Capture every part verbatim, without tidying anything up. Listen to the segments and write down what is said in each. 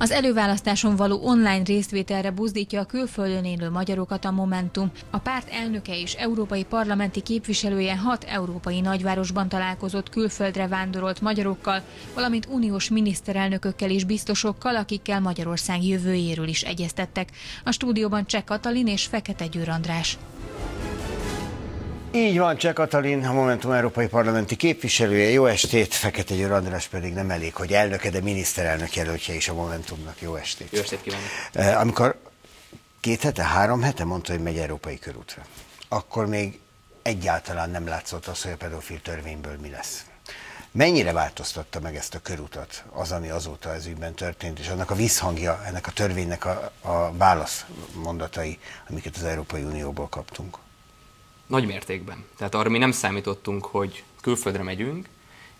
Az előválasztáson való online részvételre buzdítja a külföldön élő magyarokat a Momentum. A párt elnöke és európai parlamenti képviselője hat európai nagyvárosban találkozott külföldre vándorolt magyarokkal, valamint uniós miniszterelnökökkel és biztosokkal, akikkel Magyarország jövőjéről is egyeztettek. A stúdióban Cseh Katalin és Fekete-Győr András. Így van, Cseh Katalin, a Momentum európai parlamenti képviselője. Jó estét, Fekete-Győr András pedig nem elég, hogy elnöke, de miniszterelnök jelöltje is a Momentumnak. Jó estét. Jó estét kívánok. Amikor két hete, három hete mondta, hogy megy európai körútra, akkor még egyáltalán nem látszott az, hogy a pedofil törvényből mi lesz. Mennyire változtatta meg ezt a körutat az, ami azóta ez ügyben történt, és annak a visszhangja, ennek a törvénynek a, a válaszmondatai, amiket az Európai Unióból kaptunk? Nagy mértékben. Tehát arra mi nem számítottunk, hogy külföldre megyünk,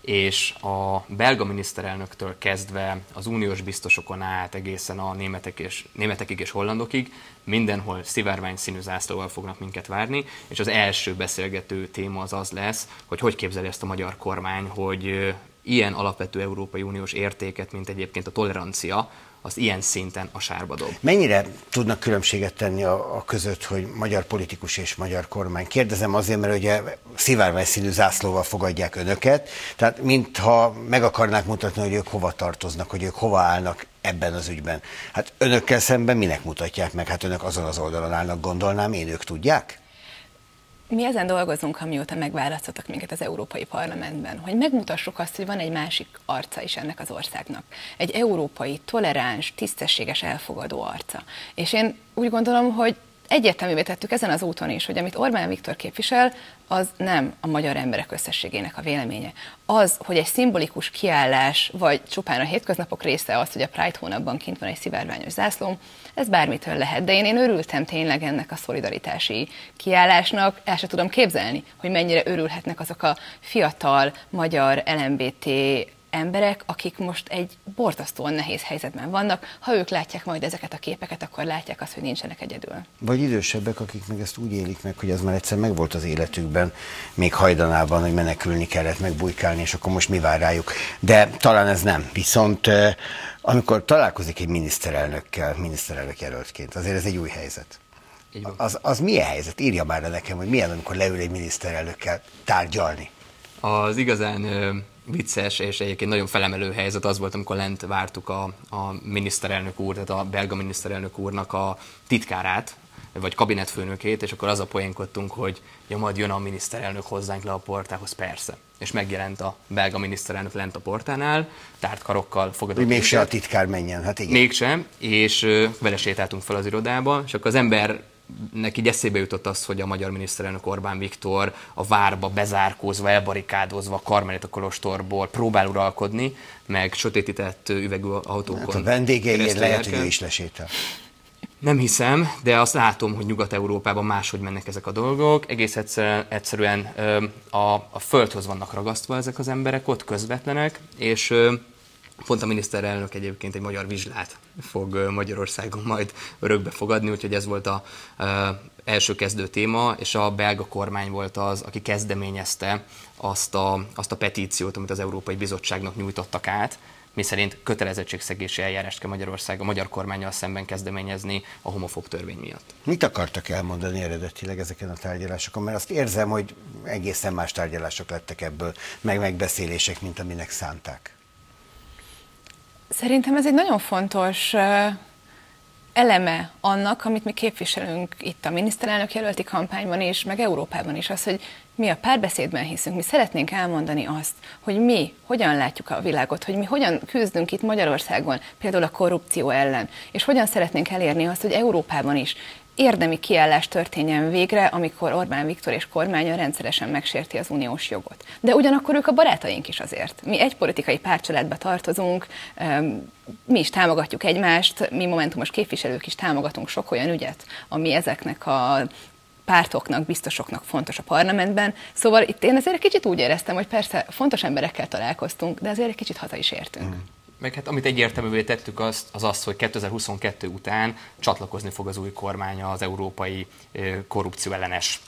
és a belga miniszterelnöktől kezdve az uniós biztosokon át egészen a németek és, németekig és hollandokig mindenhol szivárvány színű zászlóval fognak minket várni, és az első beszélgető téma az az lesz, hogy hogy képzeli ezt a magyar kormány, hogy ilyen alapvető európai uniós értéket, mint egyébként a tolerancia, az ilyen szinten a sárba dob. Mennyire tudnak különbséget tenni a, a között, hogy magyar politikus és magyar kormány? Kérdezem azért, mert ugye szivárvány színű zászlóval fogadják önöket, tehát mintha meg akarnák mutatni, hogy ők hova tartoznak, hogy ők hova állnak ebben az ügyben. Hát önökkel szemben minek mutatják meg? Hát önök azon az oldalon állnak, gondolnám én, ők tudják? Mi ezen dolgozunk, amióta megválasztottak minket az Európai Parlamentben, hogy megmutassuk azt, hogy van egy másik arca is ennek az országnak. Egy európai, toleráns, tisztességes, elfogadó arca. És én úgy gondolom, hogy egyértelművé tettük ezen az úton is, hogy amit Orbán Viktor képvisel, az nem a magyar emberek összességének a véleménye. Az, hogy egy szimbolikus kiállás, vagy csupán a hétköznapok része az, hogy a Pride hónapban kint van egy szivárványos zászlóm, ez bármitől lehet. De én, én örültem tényleg ennek a szolidaritási kiállásnak, el sem tudom képzelni, hogy mennyire örülhetnek azok a fiatal magyar el em bé té emberek, akik most egy borzasztóan nehéz helyzetben vannak. Ha ők látják majd ezeket a képeket, akkor látják azt, hogy nincsenek egyedül. Vagy idősebbek, akik meg ezt úgy élik meg, hogy az már egyszer megvolt az életükben, még hajdanában, hogy menekülni kellett, megbujkálni, és akkor most mi vár rájuk. De talán ez nem. Viszont amikor találkozik egy miniszterelnökkel, miniszterelnök jelöltként, azért ez egy új helyzet. Az, az milyen helyzet? Írja már le nekem, hogy milyen, amikor leül egy miniszterelnökkel tárgyalni. Az igazán vicces és egyébként nagyon felemelő helyzet az volt, amikor lent vártuk a, a miniszterelnök úr, tehát a belga miniszterelnök úrnak a titkárát, vagy kabinetfőnökét, és akkor az a poénkodtunk, hogy ja, majd jön a miniszterelnök hozzánk le a portához, persze. És megjelent a belga miniszterelnök lent a portánál, tárt karokkal fogadott. Mégse a titkár menjen, hát igen. Mégsem, és vele sétáltunk fel az irodába, és akkor az ember... Neki így eszébe jutott az, hogy a magyar miniszterelnök Orbán Viktor a várba bezárkózva, elbarikádozva, Karmelita kolostorból próbál uralkodni, meg sötétített üvegű autókon. Hát a vendégeiért lehet, hogy ő is lesétál. Nem hiszem, de azt látom, hogy Nyugat-Európában máshogy mennek ezek a dolgok. Egész egyszerűen, egyszerűen a, a földhöz vannak ragasztva ezek az emberek, ott közvetlenek, és... Pont a miniszterelnök egyébként egy magyar vizslát fog Magyarországon majd örökbe fogadni, úgyhogy ez volt az első kezdő téma, és a belga kormány volt az, aki kezdeményezte azt a, azt a petíciót, amit az Európai Bizottságnak nyújtottak át, miszerint kötelezettségszegési eljárást kell Magyarország a magyar kormánnyal szemben kezdeményezni a homofób törvény miatt. Mit akartak elmondani eredetileg ezeken a tárgyalásokon? Mert azt érzem, hogy egészen más tárgyalások lettek ebből, meg megbeszélések, mint aminek szánták. Szerintem ez egy nagyon fontos eleme annak, amit mi képviselünk itt a miniszterelnök jelölti kampányban és meg Európában is, az, hogy mi a párbeszédben hiszünk, mi szeretnénk elmondani azt, hogy mi hogyan látjuk a világot, hogy mi hogyan küzdünk itt Magyarországon, például a korrupció ellen, és hogyan szeretnénk elérni azt, hogy Európában is érdemi kiállás történjen végre, amikor Orbán Viktor és kormánya rendszeresen megsérti az uniós jogot. De ugyanakkor ők a barátaink is azért. Mi egy politikai pártcsaládba tartozunk, mi is támogatjuk egymást, mi momentumos képviselők is támogatunk sok olyan ügyet, ami ezeknek a pártoknak, biztosoknak fontos a parlamentben. Szóval itt én azért kicsit úgy éreztem, hogy persze fontos emberekkel találkoztunk, de azért egy kicsit haza is értünk. Mm. meg hát amit egyértelművé tettük, az az, az hogy kétezer-huszonkettő után csatlakozni fog az új kormány az európai korrupcióellenes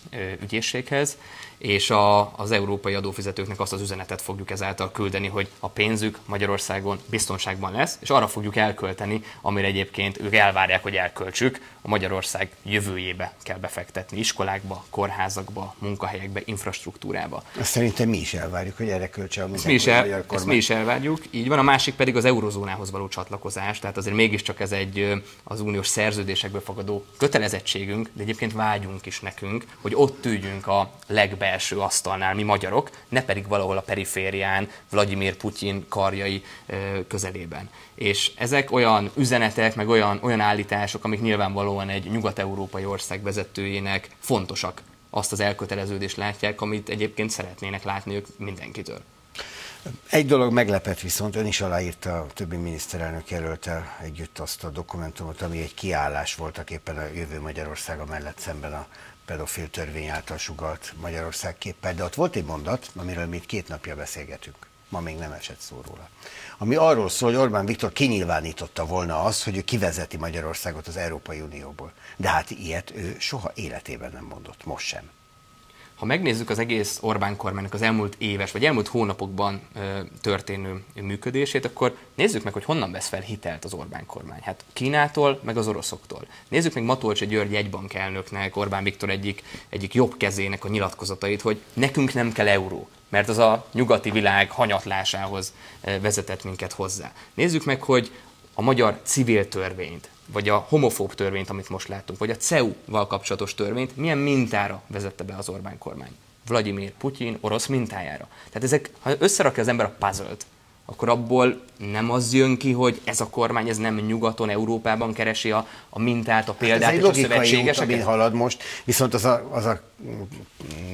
ügyészséghez, és a, az európai adófizetőknek azt az üzenetet fogjuk ezáltal küldeni, hogy a pénzük Magyarországon biztonságban lesz, és arra fogjuk elkölteni, amire egyébként ők elvárják, hogy elköltsük, a Magyarország jövőjébe kell befektetni, iskolákba, kórházakba, munkahelyekbe, infrastruktúrába. Azt szerintem mi is elvárjuk, hogy erre költse a magyar kormány. Ezt mi is elvárjuk, így van. A másik pedig az eurozónához való csatlakozás, tehát azért mégiscsak ez egy az uniós szerződésekből fogadó kötelezettségünk, de egyébként vágyunk is nekünk, hogy ott üljünk a legbelső asztalnál mi magyarok, ne pedig valahol a periférián, Vladimir Putyin karjai közelében. És ezek olyan üzenetek, meg olyan, olyan állítások, amik nyilvánvalóan egy nyugat-európai ország vezetőjének fontosak. Azt az elköteleződést látják, amit egyébként szeretnének látni ők mindenkitől. Egy dolog meglepett viszont, ön is aláírta a többi miniszterelnök jelöltel együtt azt a dokumentumot, ami egy kiállás voltak éppen a jövő Magyarországa mellett szemben a pedofil törvény által sugalt Magyarország képpel. De ott volt egy mondat, amiről mi két napja beszélgetünk. Ma még nem esett szó róla. Ami arról szól, hogy Orbán Viktor kinyilvánította volna azt, hogy ő kivezeti Magyarországot az Európai Unióból. De hát ilyet ő soha életében nem mondott, most sem. Ha megnézzük az egész Orbán kormánynak az elmúlt éves, vagy elmúlt hónapokban ö, történő működését, akkor nézzük meg, hogy honnan vesz fel hitelt az Orbán kormány. Hát Kínától, meg az oroszoktól. Nézzük meg Matolcsy György jegybankelnöknek, Orbán Viktor egyik, egyik jobb kezének a nyilatkozatait, hogy nekünk nem kell euró, mert az a nyugati világ hanyatlásához vezetett minket hozzá. Nézzük meg, hogy a magyar civil törvényt, vagy a homofób törvényt, amit most láttunk, vagy a cé e u-val kapcsolatos törvényt, milyen mintára vezette be az Orbán kormány? Vladimir Putyin orosz mintájára. Tehát ezek, ha összerakja az ember a puzzle-t, akkor abból nem az jön ki, hogy ez a kormány, ez nem nyugaton, Európában keresi a, a mintát, a példát, hát és a szövetségeseket. Ez egy halad most, viszont az a, az a,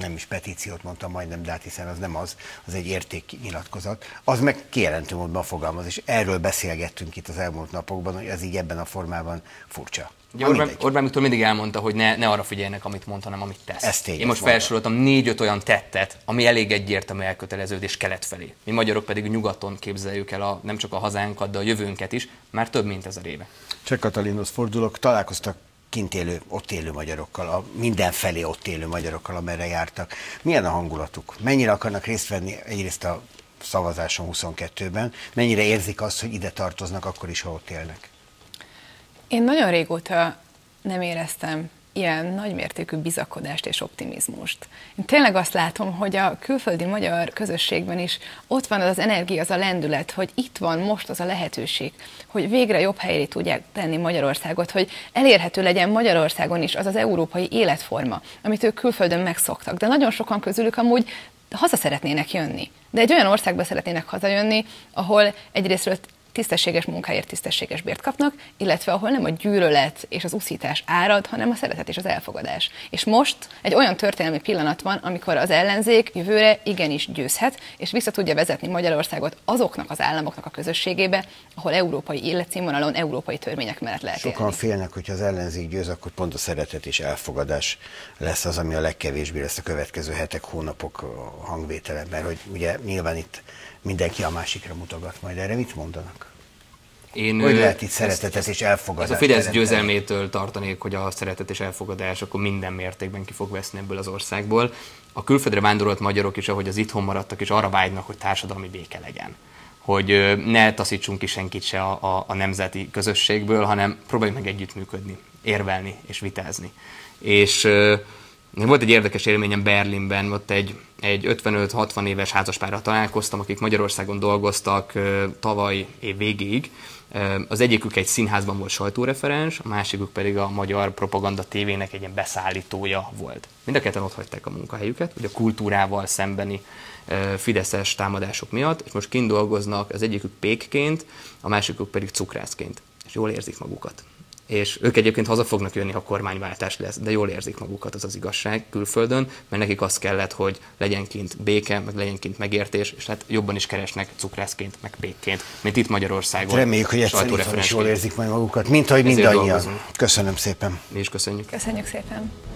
nem is petíciót mondtam majdnem, de hát hiszen az nem az, az egy értéknyilatkozat. Az meg kijelentő módban fogalmaz, és erről beszélgettünk itt az elmúlt napokban, hogy ez így ebben a formában furcsa. Ugye Orbán, Orbán Viktor mindig elmondta, hogy ne, ne arra figyeljenek, amit mond, hanem amit tesz. Ez Én most felsoroltam négy-öt olyan tettet, ami elég egyértelmű elköteleződés kelet felé. Mi magyarok pedig nyugaton képzeljük el a, nem csak a hazánkat, de a jövőnket is, már több mint ezer éve. Cseh Katalinhoz fordulok, találkoztak kint élő, ott élő magyarokkal, a mindenfelé ott élő magyarokkal, amerre jártak. Milyen a hangulatuk? Mennyire akarnak részt venni egyrészt a szavazáson huszonkettőben? Mennyire érzik azt, hogy ide tartoznak akkor is, ha ott élnek? Én nagyon régóta nem éreztem ilyen nagymértékű bizakodást és optimizmust. Én tényleg azt látom, hogy a külföldi magyar közösségben is ott van az az energia, az a lendület, hogy itt van most az a lehetőség, hogy végre jobb helyre tudják tenni Magyarországot, hogy elérhető legyen Magyarországon is az az európai életforma, amit ők külföldön megszoktak. De nagyon sokan közülük amúgy haza szeretnének jönni. De egy olyan országba szeretnének hazajönni, ahol egyrészt tisztességes munkáért tisztességes bért kapnak, illetve ahol nem a gyűlölet és az uszítás árad, hanem a szeretet és az elfogadás. És most egy olyan történelmi pillanat van, amikor az ellenzék jövőre igenis győzhet, és vissza tudja vezetni Magyarországot azoknak az államoknak a közösségébe, ahol európai életszínvonalon, európai törvények mellett lehet élni. Sokan félnek, hogyha az ellenzék győz, akkor pont a szeretet és elfogadás lesz az, ami a legkevésbé lesz a következő hetek, hónapok hangvétele, mert hogy ugye nyilván itt mindenki a másikra mutogat majd. Erre mit mondanak? Én, hogy lehet itt szeretetet ezt, és elfogadást? Ez a Fidesz teremteni? Győzelmétől tartanék, hogy a szeretet és elfogadás akkor minden mértékben ki fog veszni ebből az országból. A külföldre vándorolt magyarok is, ahogy az itthon maradtak, és arra vágynak, hogy társadalmi béke legyen. Hogy ne taszítsunk ki senkit se a, a, a nemzeti közösségből, hanem próbáljuk meg együttműködni, érvelni és vitázni. És volt egy érdekes élményem Berlinben, ott egy, egy ötvenöt-hatvan éves házaspárral találkoztam, akik Magyarországon dolgoztak tavaly év végéig. Az egyikük egy színházban volt sajtóreferens, a másikük pedig a Magyar Propaganda té vének egy ilyen beszállítója volt. Mind a ketten ott hagyták a munkahelyüket, ugye a kultúrával szembeni fideszes támadások miatt, és most kint dolgoznak, az egyikük pékként, a másikük pedig cukrászként, és jól érzik magukat. És ők egyébként haza fognak jönni, ha kormányváltás lesz, de jól érzik magukat, az az igazság külföldön, mert nekik az kellett, hogy legyen kint béke, meg legyen kint megértés, és hát jobban is keresnek cukrászként, meg pékként, mint itt Magyarországon. Reméljük, hogy egyszerűen is jól érzik majd magukat, mint ahogy mindannyian. Köszönöm szépen. Mi is köszönjük. Köszönjük szépen.